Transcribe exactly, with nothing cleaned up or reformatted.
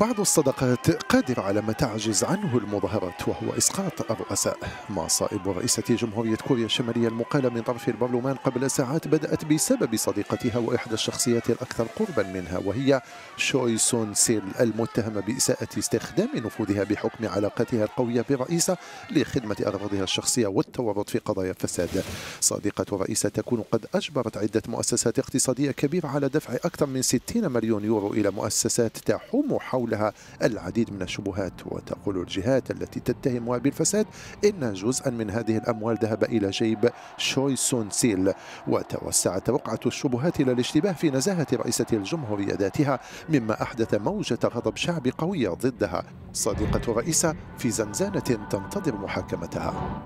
بعض الصداقات قادر على ما تعجز عنه المظاهرات وهو إسقاط الرؤساء. مصائب رئيسة جمهورية كوريا الشمالية المقالة من طرف البرلمان قبل ساعات بدأت بسبب صديقتها وإحدى الشخصيات الأكثر قربا منها وهي تشوي سون سيل المتهمة بإساءة استخدام نفوذها بحكم علاقتها القوية بالرئيس لخدمة أغراضها الشخصية والتورط في قضايا فساد. صديقة الرئيس تكون قد أجبرت عدة مؤسسات اقتصادية كبيرة على دفع أكثر من ستين مليون يورو إلى مؤسسات تحوم حولها العديد من الشبهات، وتقول الجهات التي تتهمها بالفساد إن جزءا من هذه الأموال ذهب إلى جيب تشوي سون سيل. وتوسعت وقعة الشبهات إلى الاشتباه في نزاهة رئيسة الجمهورية ذاتها مما أحدث موجة غضب شعبي قوية ضدها. صديقة الرئيسة في زنزانة تنتظر محاكمتها.